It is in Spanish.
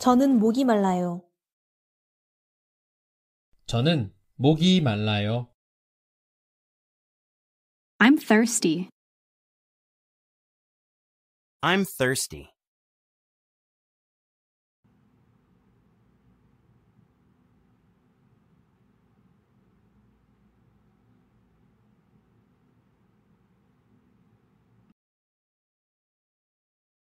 저는 목이 말라요. 저는 목이 말라요. I'm thirsty. I'm thirsty.